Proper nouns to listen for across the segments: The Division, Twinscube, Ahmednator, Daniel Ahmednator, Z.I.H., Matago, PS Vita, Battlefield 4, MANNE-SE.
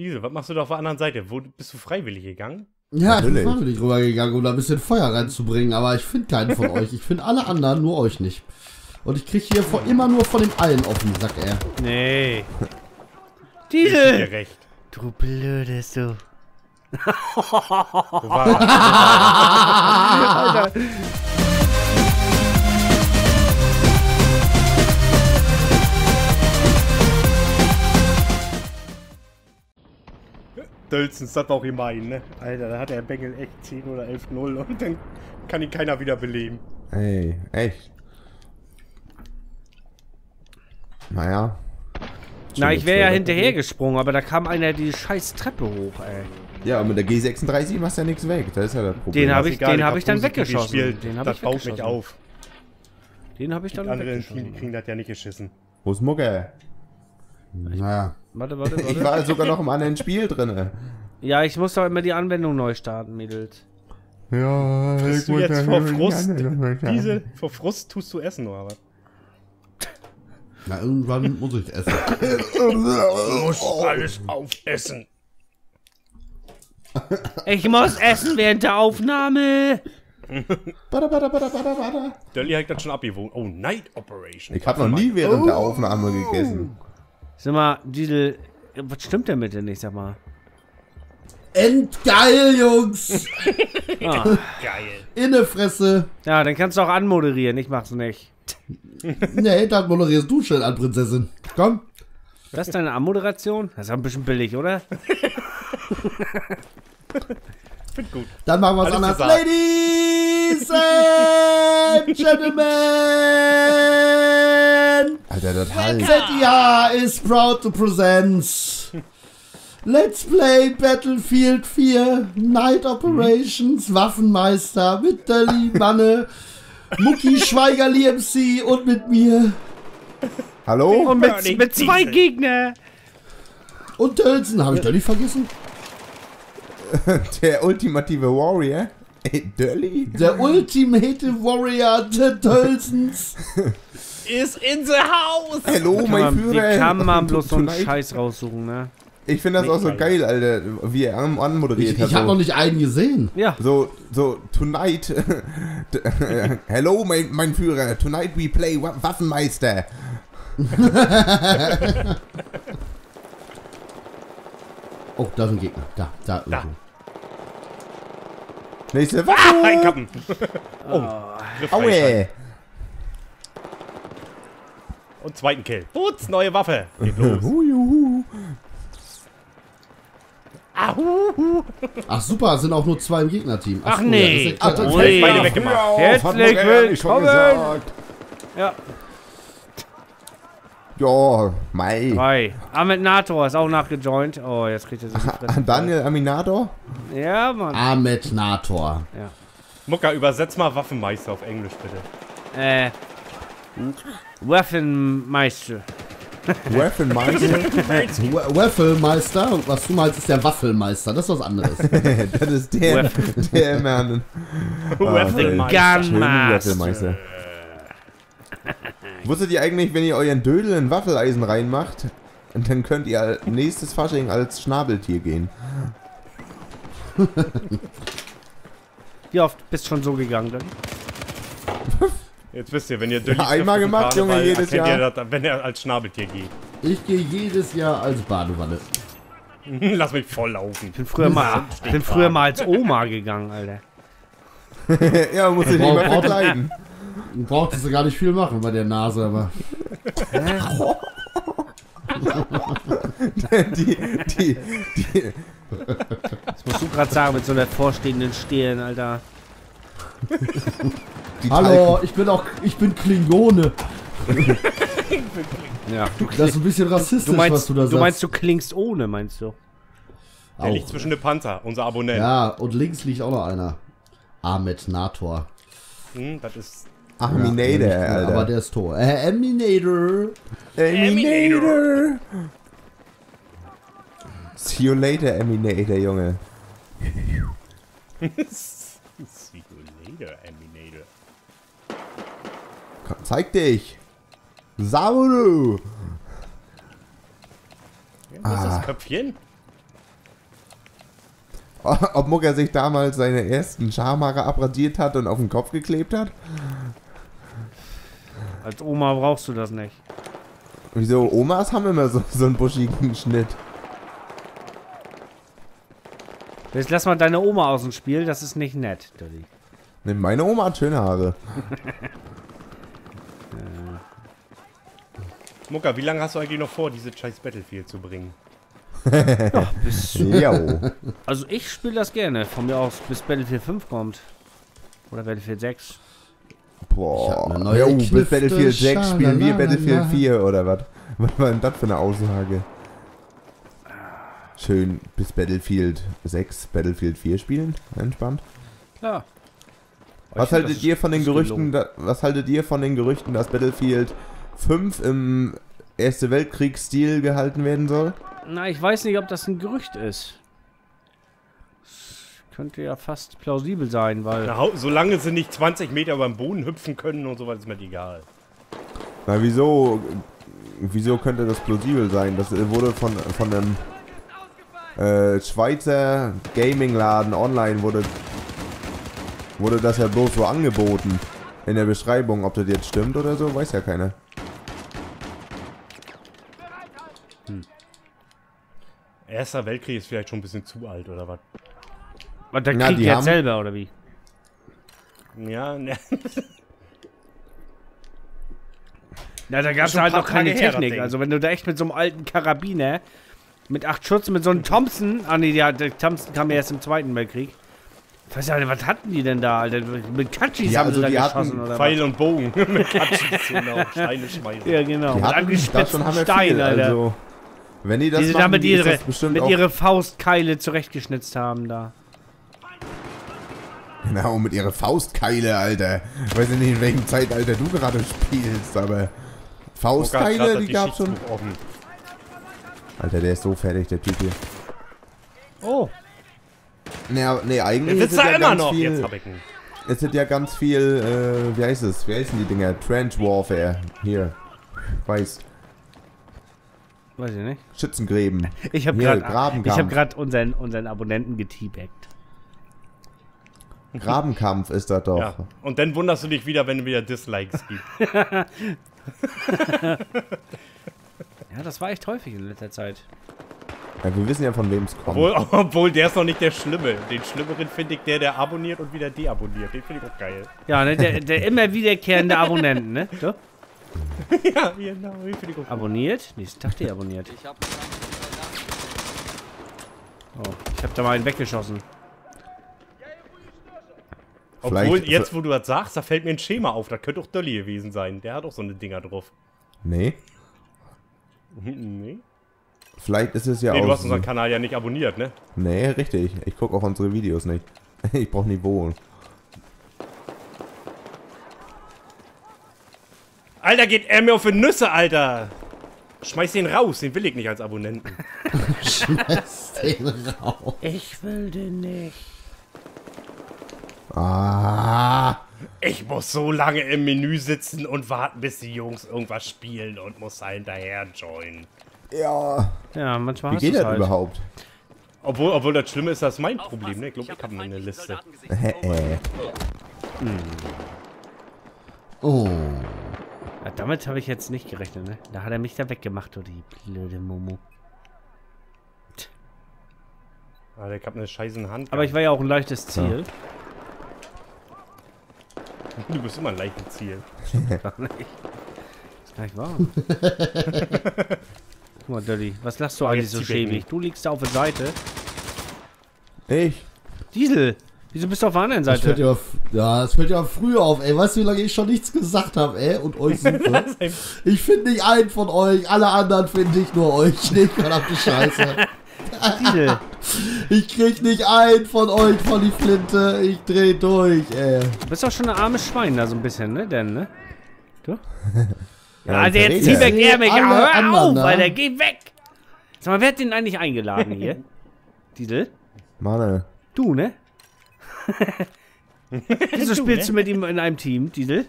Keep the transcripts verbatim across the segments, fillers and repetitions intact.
Diese, was machst du da auf der anderen Seite? Wo bist du freiwillig gegangen? Ja, natürlich. Ich bin freiwillig rübergegangen, um da ein bisschen Feuer reinzubringen, aber ich finde keinen von euch. Ich finde alle anderen, nur euch nicht. Und ich kriege hier vor, immer nur von den allen auf den Sack, ey. Nee. Diese! Recht. Du blödest du. Alter. Dölzens, das war auch gemein, ne? Alter, da hat der Bengel echt zehn oder elf null und dann kann ihn keiner wieder beleben. Ey, echt? Naja. Na, ich wäre ja hinterher gesprungen, aber da kam einer die scheiß Treppe hoch, ey. Ja, aber mit der G sechsunddreißig machst du ja nichts weg, das ist ja das Problem. Den habe ich, hab ich dann weggeschossen. Das baut mich auf. Den habe ich dann weggeschossen. Die anderen kriegen das ja nicht geschissen. Wo ist Mucke? Naja. Warte, warte, warte. Ich war sogar noch im anderen Spiel drin. Ja, ich muss doch immer die Anwendung neu starten, Mädels. Ja, ich du jetzt vor Frust, Diesel, vor Frust tust du essen, oder was? Na, irgendwann muss ich essen. Ich muss alles aufessen. Ich muss essen während der Aufnahme. Bada, bada, bada, bada, bada. Dölli hat das schon abgewogen. Oh, Night Operation. Ich habe noch nie während oh. der Aufnahme gegessen. Sag mal, Diesel, was stimmt denn mit denn nicht, sag mal? Endgeil, Jungs! ah. Geil. Innefresse. Ja, dann kannst du auch anmoderieren, ich mach's nicht. Nee, dann moderierst du schnell an, Prinzessin. Komm. Das ist deine Anmoderation? Das ist ja ein bisschen billig, oder? Find gut. Dann machen wir's anders. Ladies and Gentlemen! Alter, das heißt. Z I H is proud to present. Let's play Battlefield vier Night Operations Waffenmeister mit Dölli, Manne, Mucki, Schweigerli M C und mit mir. Hallo? Und mit, mit zwei Gegner. Und Dölzen, habe ich Dölli vergessen? Der ultimative Warrior? Ey, Dölli? Der ultimative Warrior der Dölzens ist in the house! Hallo, mein Führer! Wie kann man bloß so einen Scheiß raussuchen, ne? Ich finde das auch so geil, Alter, wie er anmoderiert hat. Ich habe noch nicht einen gesehen. Ja. So, so, tonight. Hello, mein, mein Führer. Tonight we play Waffenmeister. Oh, da sind Gegner. Da, da, da. Irgendwo. Nächste Waffe. Ah, ein Kappen. Oh. Oh. Aue. Und zweiten Kill. Putz, neue Waffe. Geht los. Huiuhu. Ach super, sind auch nur zwei im Gegnerteam. Ach, Ach cool, nee. Ach, das ist beide weggemacht. Herzlich willkommen. Ja. Ja, mei. Drei. Ahmednator ist auch nachgejoint. Oh, jetzt kriegt er sich ah, Daniel Ahmednator? Ja, Mann. Ahmednator. Ja. Mucka, übersetz mal Waffenmeister auf Englisch, bitte. Äh. Waffenmeister. Waffenmeister? Waffenmeister? Was du meinst, ist der Waffelmeister. Das ist was anderes. Das ist der, der Mann. Waffenmeister. Wusstet ihr eigentlich, wenn ihr euren Dödel in Waffeleisen reinmacht, dann könnt ihr nächstes Fasching als Schnabeltier gehen? Wie oft bist du schon so gegangen, dann? Jetzt wisst ihr, wenn ihr Dölli ja, einmal gemacht, Junge, jedes Jahr. Das, wenn er als Schnabeltier geht. Ich gehe jedes Jahr als Badewanne. Lass mich voll laufen. Ich bin früher mal, ich bin früher mal als Oma gegangen, Alter. Ja, muss ich nicht mehr verkleiden. Du brauchtest ja gar nicht viel machen bei der Nase, aber. die, die, die. Das musst du gerade sagen mit so einer vorstehenden Stirn, Alter. Die Hallo, Talken. ich bin auch, ich bin Klingone. Ich bin Kling ja, du das ist ein bisschen rassistisch, du meinst, was du da sagst. Du meinst, du klingst ohne, meinst du? Der auch. liegt zwischen den Panzer, unser Abonnent. Ja, und links liegt auch noch einer. Ahmednator. Hm, das ist... Ahmednator, ja, Alter. Aber der ist tot. Äh, Ahmednator. Ahmednator. See you later, Ahmednator, Junge. See you later, Ahmednator. Komm, zeig dich. Sauru. Ja, wo ah. ist das Köpfchen? ob Mucker sich damals seine ersten Schamhaare abrasiert hat und auf den Kopf geklebt hat? Als Oma brauchst du das nicht. Wieso? Omas haben immer so, so einen buschigen Schnitt. Jetzt lass mal deine Oma aus dem Spiel, das ist nicht nett, Dolly. Ne, meine Oma hat schöne Haare. Mucker, wie lange hast du eigentlich noch vor, diese scheiß Battlefield zu bringen? Ach, bis zu... Also ich spiele das gerne, von mir aus bis Battlefield fünf kommt. Oder Battlefield sechs. Boah, ja, bis Battlefield sechs spielen wir Battlefield vier oder was? Was war denn das für eine Aussage? Schön bis Battlefield sechs, Battlefield vier spielen, entspannt. Klar. Was haltet ihr von den Gerüchten, was haltet ihr von den Gerüchten, dass Battlefield fünf im Erste Weltkriegsstil gehalten werden soll? Na, ich weiß nicht, ob das ein Gerücht ist. Das könnte ja fast plausibel sein, weil... Na, solange sie nicht zwanzig Meter über den Boden hüpfen können und so was, ist mir egal. Na, wieso... Wieso könnte das plausibel sein? Das wurde von, von einem äh, Schweizer Gaming-Laden online, wurde, wurde das ja bloß so angeboten. In der Beschreibung, ob das jetzt stimmt oder so, weiß ja keiner. Hm. Erster Weltkrieg ist vielleicht schon ein bisschen zu alt, oder was? Und der Krieg jetzt selber, oder wie? Ja, ne. Na, da gab es halt noch keine Technik. Also wenn du da echt mit so einem alten Karabiner, mit acht Schuss, mit so einem Thompson... Ah ne, der, der Thompson kam ja erst im Zweiten Weltkrieg. Ich weiß ja, was hatten die denn da, Alter? Mit Katschis haben sie da geschossen, oder was? Pfeil und Bogen. Mit Katschis, genau. Steine schmeißen. Ja, genau. Mit angespitzten Steinen, Alter. Wenn die das machen, damit ihre, mit ihre Faustkeile zurechtgeschnitzt haben da. Genau, mit ihre Faustkeile, Alter. Ich weiß nicht, in welchem Zeitalter du gerade spielst, aber... Faustkeile, die gab's schon. Alter, der ist so fertig, der Typ hier. Oh. Ne, nee, eigentlich ist es ja immer noch. Viel, jetzt hab ich ihn. Es sind ja ganz viel, äh, wie heißt es? Wie heißen die Dinger? Trench Warfare. Hier. Weiß. Weiß ich nicht. Schützengräben. Ich hab gerade unseren, unseren Abonnenten geteabaggt. Grabenkampf ist das doch. Ja. Und dann wunderst du dich wieder, wenn du wieder Dislikes gibst. Ja, das war echt häufig in letzter Zeit. Ja, wir wissen ja, von wem es kommt. Obwohl, obwohl, der ist noch nicht der Schlimme. Den Schlimmeren finde ich der, der abonniert und wieder deabonniert. Den finde ich auch geil. Ja, ne, der, der immer wiederkehrende Abonnenten, ne? So? Ja, genau. Den finde ich auch abonniert? Nächsten Tag deabonniert. Oh, ich habe da mal einen weggeschossen. Obwohl, vielleicht, jetzt wo du das sagst, da fällt mir ein Schema auf. Da könnte auch Dolly gewesen sein. Der hat auch so eine Dinger drauf. Nee. Nee. Vielleicht ist es ja nee, auch... du hast unseren Kanal ja nicht abonniert, ne? Nee, richtig. Ich gucke auch unsere Videos nicht. Ich brauche Niveau. Alter, geht er mir auf die Nüsse, Alter! Schmeiß den raus, den will ich nicht als Abonnenten. Schmeiß den raus. Ich will den nicht. Ah. Ich muss so lange im Menü sitzen und warten, bis die Jungs irgendwas spielen und muss da hinterher joinen. Ja. Ja, manchmal. Wie geht das halt überhaupt? Obwohl, obwohl das Schlimme ist, das ist mein Problem, ne? Ich glaube, ich habe meine Liste. Oh. Ja, damit habe ich jetzt nicht gerechnet, ne? Da hat er mich da weggemacht, oh, die blöde Momo. Alter, ich habe eine scheiße Hand. Aber ich war ja auch ein leichtes Ziel. Ja. Du bist immer ein leichtes Ziel. Gar nicht. Das ist gar nicht wahr. Guck mal, Dolly, was lachst du eigentlich so schäbig? Du liegst da auf der Seite. Ich? Diesel, wieso bist du auf der anderen Seite? Das fällt ja, das fällt ja früher auf, ey. Weißt du, wie lange ich schon nichts gesagt habe, ey? Und euch super. Ich finde nicht einen von euch, alle anderen finde ich nur euch. Nicht, verdammte Scheiße. Diesel. Ich krieg nicht einen von euch von die Flinte. Ich dreh durch, ey. Du bist doch schon ein armes Schwein da so ein bisschen, ne? Denn, ne? Du? Ja, also jetzt zieh weg, er mich. Hör auf, Alter, geh weg! Sag mal, wer hat den eigentlich eingeladen hier? Diesel? Manne. Du, ne? Wieso spielst du mit ihm in einem Team, Diesel?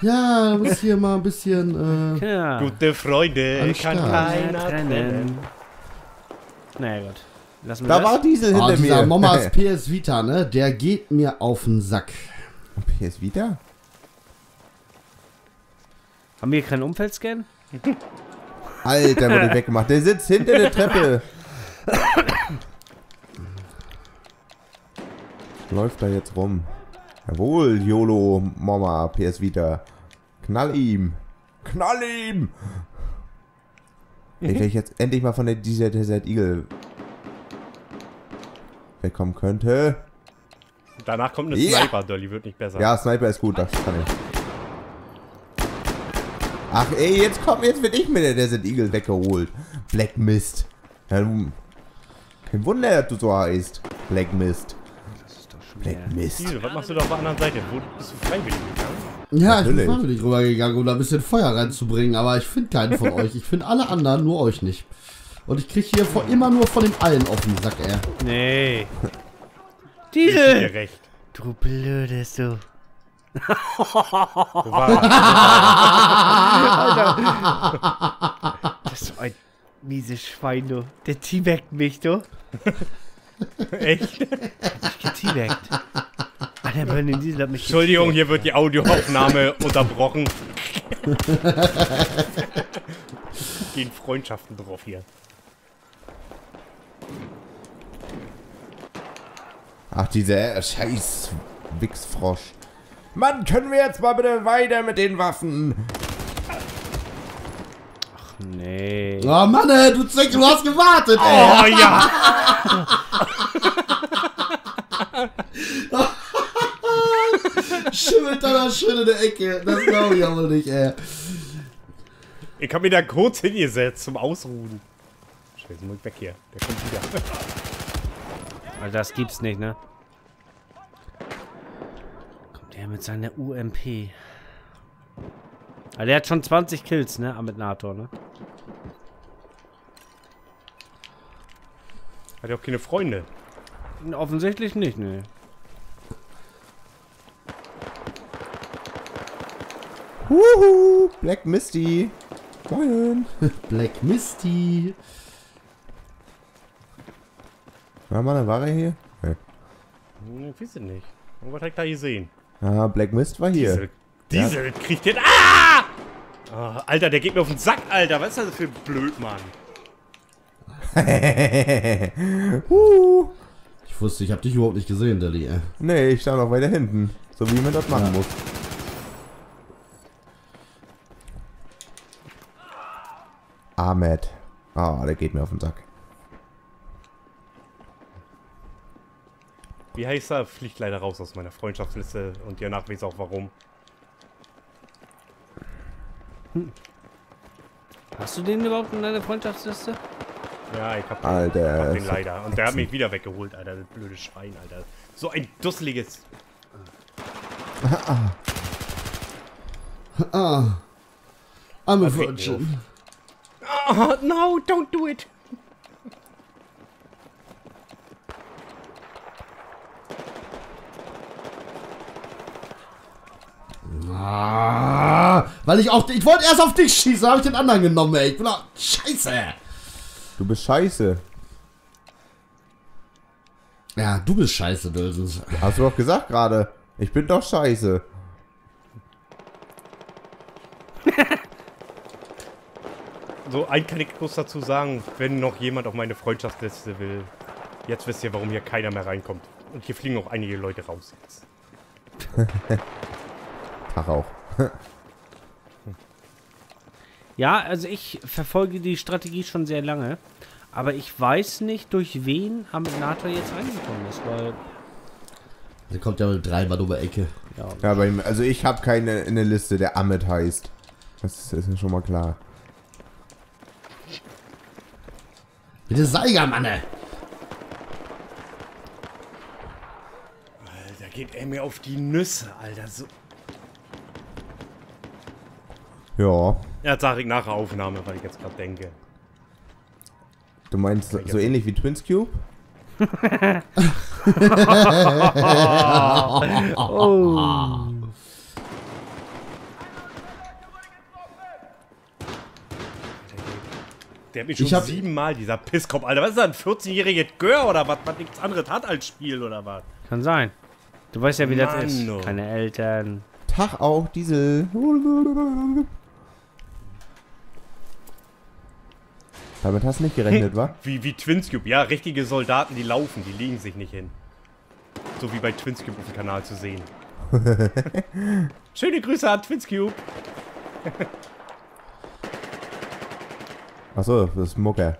Ja, du musst hier mal ein bisschen... Äh, ja. Gute Freunde, kann keiner trennen. Naja, Gott. Da das? War Diesel hinter oh, mir. Dieser Mamas P S Vita, ne? Der geht mir auf den Sack. P S Vita? Haben wir hier keinen Umfeldscan? Alter, wurde weggemacht. Der sitzt hinter der Treppe. Läuft da jetzt rum. Jawohl, YOLO, Mama, P S Vita. Knall ihm. Knall ihm! Ich hätte jetzt endlich mal von der dieser Desert Eagle wegkommen könnte. Danach kommt eine ja. Sniper, Dolly wird nicht besser. Ja, Sniper ist gut, das kann ich. Ach ey, jetzt komm, jetzt wird ich mit der Desert Eagle weggeholt. Black Mist. Ja, kein Wunder, dass du so heißt. Black Mist. Das ist doch schon Black ja. Mist. Was machst du da auf der anderen Seite? Wo bist du freiwillig gegangen? Ja, natürlich. Ich bin freiwillig rübergegangen, um da ein bisschen Feuer reinzubringen, aber ich finde keinen von euch. Ich finde alle anderen, nur euch nicht. Und ich kriege hier vor, immer nur von den allen auf den Sack, ey. Nee. Diesel! Du blödest du. Alter. Das ist so ein mieses Schwein, du. Der teabaggt mich, du. Echt? Ich geteabaggt. Entschuldigung, hier wird die Audioaufnahme unterbrochen. Gehen Freundschaften drauf hier. Ach, dieser scheiß Wichsfrosch. Mann, können wir jetzt mal bitte weiter mit den Waffen? Ach nee. Oh Mann, ey, du Zick, du hast gewartet, ey. Oh ja. Schimmelt da das schön in der Ecke. Das glaube ich aber nicht, ey. Ich habe mir da kurz hingesetzt zum Ausruhen. Scheiße, muss ich weg hier. Der kommt wieder. Also das gibt's nicht, ne? Kommt der mit seiner U M P. Also der hat schon zwanzig Kills, ne? Ahmednator, ne? Hat er auch keine Freunde? Offensichtlich nicht, ne? Wuhu! Black Misty! Moin! Black Misty! War mal eine Ware hier? Hey. Ich weiß es nicht. Irgendwas hab ich da gesehen. Ah, Black Mist war hier. Diesel, Diesel ja. kriegt den. Ah! Oh, Alter, der geht mir auf den Sack, Alter. Was ist das für ein Blödmann? uh. Ich wusste, ich hab dich überhaupt nicht gesehen, Dali. Nee, ich stand noch weiter hinten. So wie man das machen ja. muss. Ahmed. Ah, oh, der geht mir auf den Sack. Wie heißt er? Fliegt leider raus aus meiner Freundschaftsliste und ihr nachweis auch warum. Hm. Hast du den überhaupt in deiner Freundschaftsliste? Ja, ich hab den, Alter, hab den leider. Und der hat mich wieder weggeholt, Alter. Das blöde Schwein, Alter. So ein dusseliges. Ah. Ah. ah. I'm a virgin. Oh, no, don't do it! Ah, weil ich auf ich wollte erst auf dich schießen, habe ich den anderen genommen, ey. Ich bin auch scheiße. Du bist scheiße. Ja, du bist scheiße, Döses. Hast du doch gesagt gerade. Ich bin doch scheiße. So, ein kann ich bloß dazu sagen, wenn noch jemand auf meine Freundschaftsliste will. Jetzt wisst ihr, warum hier keiner mehr reinkommt. Und hier fliegen auch einige Leute raus jetzt. Tag auch. Ja, also ich verfolge die Strategie schon sehr lange. Aber ich weiß nicht, durch wen Ahmednator jetzt reingekommen ist, weil... Der kommt ja mit dreimal über Ecke. Ja, ja, aber also ich habe keine in der Liste, der Ahmed heißt. Das ist mir schon mal klar. Bitte Seiger, Manne! Alter, geht er mir auf die Nüsse, Alter, so... Ja. Ja, sag ich nach der Aufnahme, weil ich jetzt gerade denke. Du meinst so, so ähnlich wie Twinscube? oh. Der hat mich schon hab... siebenmal, dieser Pisskopf, Alter. Was ist das, ein vierzehn-jähriges Gör oder was, was nichts anderes hat als Spiel oder was? Kann sein. Du weißt ja, wie Mann, das ist. No. Keine Eltern. Tag auch, Diesel. Damit hast du nicht gerechnet, wa? Wie, wie Twinscube. Ja, richtige Soldaten, die laufen, die legen sich nicht hin. So wie bei Twinscube auf dem Kanal zu sehen. Schöne Grüße an Twinscube. Achso, das ist Mucke.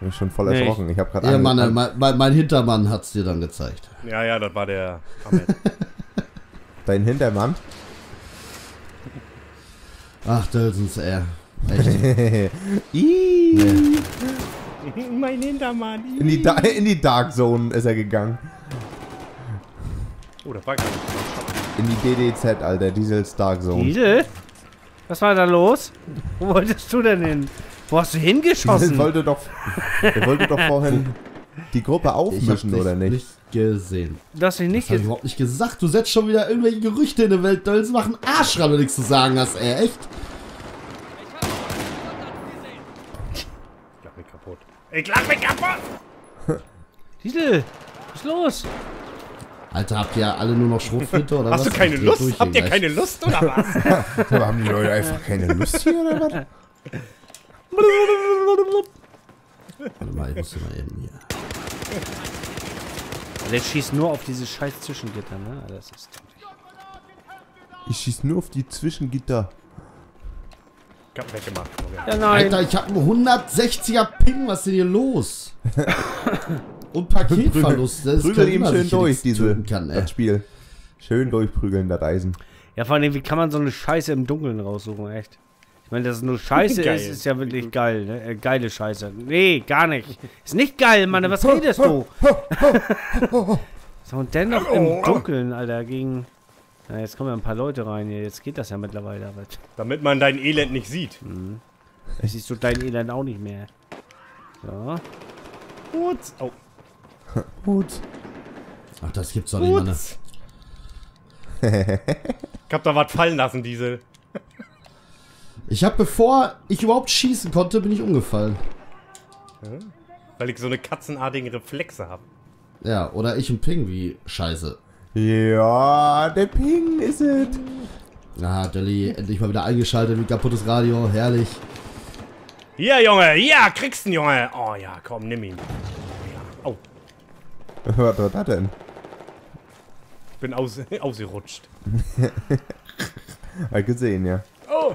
Bin ich schon voll nee, erschrocken. Ich hab grad ja, Mann, mein, mein Hintermann hat's dir dann gezeigt. Ja, ja, das war der Ahmed. Dein Hintermann? Ach, Dölsens, ey. Echt. Iiii. Nee. Mein Hintermann. In die, in die Dark Zone ist er gegangen. Oh, da war gar nicht. In die D D Z, Alter. Diesels Dark Zone. Diesel? Was war da los? Wo wolltest du denn hin? Wo hast du hingeschossen? Der wollte doch, der wollte doch vorhin die Gruppe aufmischen, ich oder nicht? Nicht gesehen. Du hast mich nicht gesehen. Ich überhaupt nicht gesagt. Du setzt schon wieder irgendwelche Gerüchte in der Welt. Dölz, mach einen Arsch ran, wenn du nichts zu sagen hast, ey. Echt? Ich lach mich kaputt. Ich lach mich kaputt! Diesel, was ist los? Alter, habt ihr alle nur noch Schrotflinte oder hast was? Hast du keine Lust? Habt ihr gleich keine Lust oder was? Aber haben die Leute einfach keine Lust hier oder was? Warte mal, ich muss hier mal eben hier. Der schießt nur auf diese scheiß Zwischengitter, ne? Das ist ich schieß nur auf die Zwischengitter. Ich hab weggemacht. Ja, nein. Alter, ich hab einen hundertsechziger Ping, was ist denn hier los? Und Paketverlust. Das prügel ihm schön durch, diese, kann, das Spiel. Schön durchprügeln, das Eisen. Ja, vor allem, wie kann man so eine Scheiße im Dunkeln raussuchen, echt? Ich meine, dass es nur Scheiße geil. ist, ist ja wirklich geil, ne? Äh, geile Scheiße. Nee, gar nicht. Ist nicht geil, Mann, was redest du? So, und dennoch im Dunkeln, Alter, gegen... Na, jetzt kommen ja ein paar Leute rein hier, jetzt geht das ja mittlerweile. Aber... Damit man dein Elend nicht sieht. Mhm. Da siehst du dein Elend auch nicht mehr. So. Gut. Oh. Gut. Ach, das gibt's doch nicht, Mann. Ich hab da was fallen lassen, Diesel. Ich hab, bevor ich überhaupt schießen konnte, bin ich umgefallen. Hm? Weil ich so eine katzenartigen Reflexe habe. Ja, oder ich ein Ping wie Scheiße. Ja, der Ping ist es. Na, Dolly, endlich mal wieder eingeschaltet mit kaputtes Radio, herrlich. Hier, Junge, ja, kriegst du ihn, Junge. Oh ja, komm, nimm ihn. Oh, ja. Oh. Was war das denn? Ich bin aus, ausgerutscht. Hab gesehen, ja. Oh!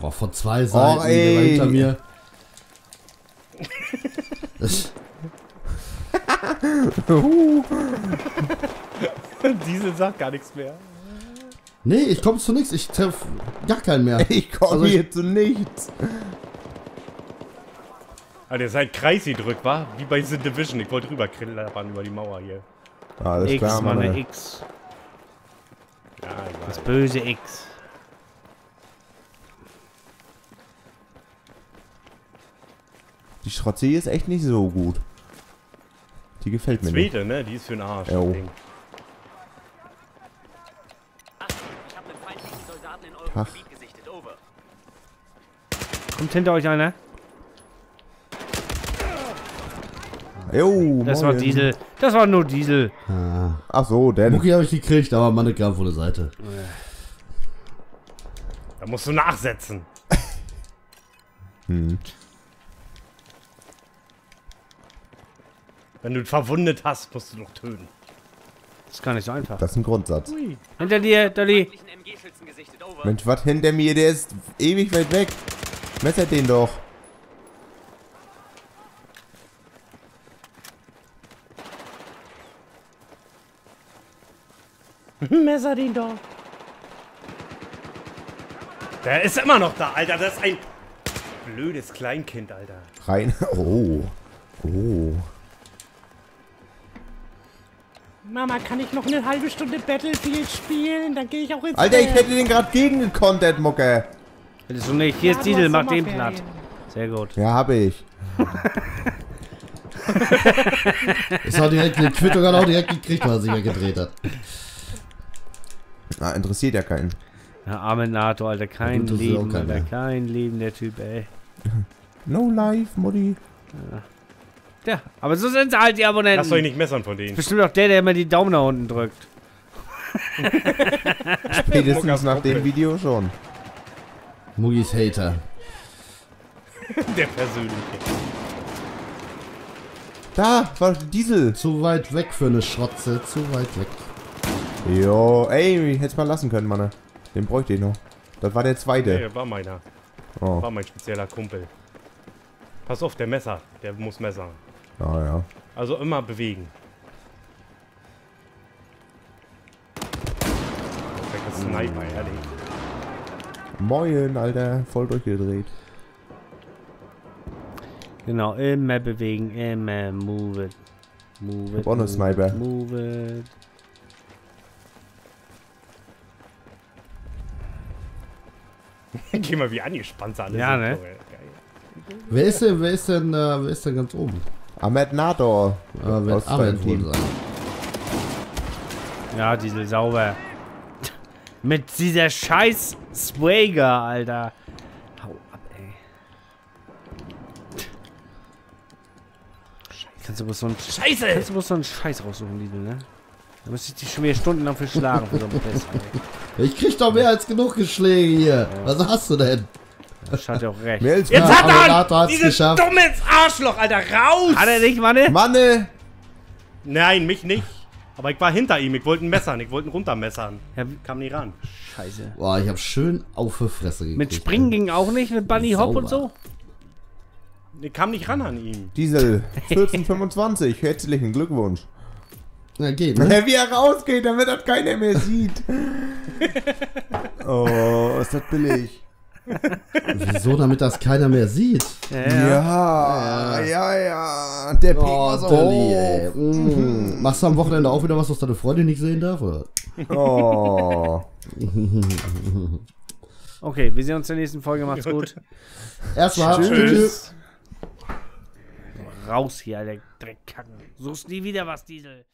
Oh, von zwei Seiten, oh, der war hinter mir. Diesel sagt gar nichts mehr. Nee, ich komme zu nichts. Ich treffe gar keinen mehr. Ich komme also hier ich... zu nichts. Alter, ihr seid Kreis gedrückt, wa? Wie bei The Division. Ich wollte rüber krillern über die Mauer hier. Alles X, klar, Mann. Mann. X. Ja, das böse X. Die Schrotze hier ist echt nicht so gut. Die gefällt mir Zweite, nicht. Ne? Die ist für den Arsch. Achtung, ich hab einen feindlichen Soldaten in eurem Gebiet gesichtet. Over. Kommt hinter euch einer. Jo, das Morgen. War Diesel. Das war nur Diesel. Ah. Ach so, denn. Mucki habe ich gekriegt, aber Manne kam von der Seite. Da musst du nachsetzen. Hm. Wenn du verwundet hast, musst du doch töten. Das ist gar nicht so einfach. Das ist ein Grundsatz. Ui. Hinter dir, Dolly. Mensch, was hinter mir? Der ist ewig weit weg. Messert den doch. Messer den doch. Der ist immer noch da, Alter. Das ist ein blödes Kleinkind, Alter. Rein. Oh. Oh. Mama, kann ich noch eine halbe Stunde Battlefield spielen? Dann gehe ich auch ins Alter, Bett. Ich hätte den gerade gegen den Content, Mucke. Hättest du nicht. Hier ist Diesel, mach den platt. Sehr gut. Ja, habe ich. Ist auch direkt eine Quittung, hat auch direkt gekriegt, was er sich hier gedreht hat. Na, interessiert ja keinen. Na, Ahmednator, Alter, kein Leben, Alter, kein Leben, der Typ, ey. No life, Mutti. Ja. Ja, aber so sind halt die Abonnenten. Lass euch nicht messern von denen. Das ist bestimmt auch der, der immer die Daumen nach unten drückt. Spätestens nach dem Video schon. Mugis Hater. Der persönliche. Da, war Diesel. Zu weit weg für eine Schrotze, zu weit weg. Jo, ey, hätt's mal lassen können, Mann. Den bräuchte ich noch. Das war der zweite. Nee, war meiner. Oh. War mein spezieller Kumpel. Pass auf, der Messer. Der muss Messer. Ah ja. Also immer bewegen. Perfekter Sniper, ehrlich. Moin, Alter. Voll durchgedreht. Genau, immer bewegen. Immer move it. Move it. Bonus Sniper. Move it. Geh mal, wie angespannt alle ja, sind. Ne? So, wer ist denn, wer ist denn, äh, wer ist denn ganz oben? Ahmednator. Ja, wird Ahmed wohl sein. Ja, Diesel sauber. Mit dieser scheiß Swagger, Alter. Hau ab, ey. Scheiße. Kannst du bloß so einen Scheiße! Kannst du bloß so einen Scheiß raussuchen, Diesel, ne? Da müsste ich dich schon wieder stundenlang für schlagen für so einen Test, ey. Ich krieg doch mehr als genug Geschläge hier. Was hast du denn? Das hat ja auch recht. Jetzt ja, hat er dieses dummes Arschloch, Alter, raus! Hat er nicht, Manne? Manne! Nein, mich nicht. Aber ich war hinter ihm, ich wollte ihn messern, ich wollte ihn runtermessern. Ja, kam nie ran. Scheiße. Boah, ich hab schön auf die Fresse gekriegt. Mit Springen ging auch nicht, mit Bunny Hop und so? Ich kam nicht ran an ihn. Diesel, vierzehn fünfundzwanzig, herzlichen Glückwunsch. Na, geht, ne? Wie er rausgeht, damit das keiner mehr sieht. Oh, ist das billig. Wieso, damit das keiner mehr sieht? Ja, ja, ja. ja. Der Pink oh, ist auch. Mhm. Machst du am Wochenende auch wieder was, was deine Freundin nicht sehen darf? Oder? Oh. Okay, wir sehen uns in der nächsten Folge. Macht's gut. Erstmal tschüss. tschüss. Raus hier, Alter. Dreckkacken. Suchst nie wieder was, Diesel.